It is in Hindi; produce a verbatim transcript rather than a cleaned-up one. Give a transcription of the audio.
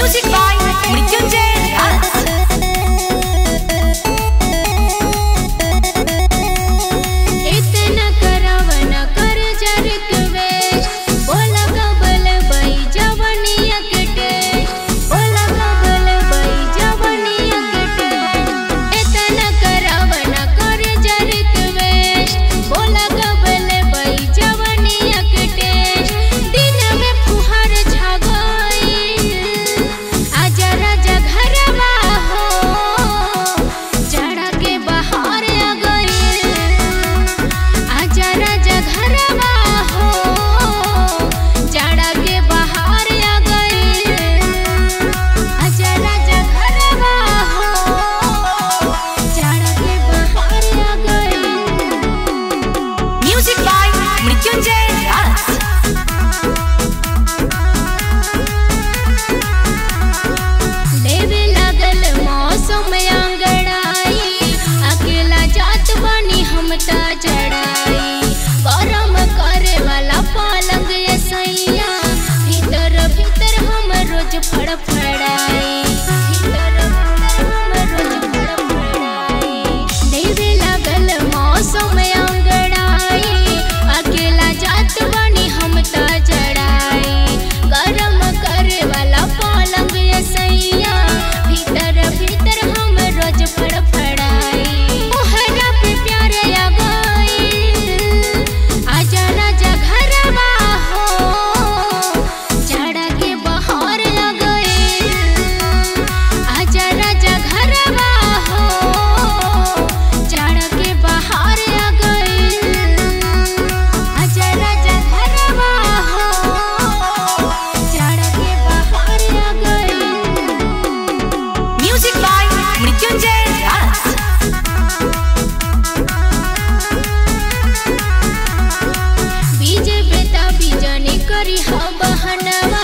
Music by Mrityunjay. बीजे बेटा बीजा ने करी हा बहनवा।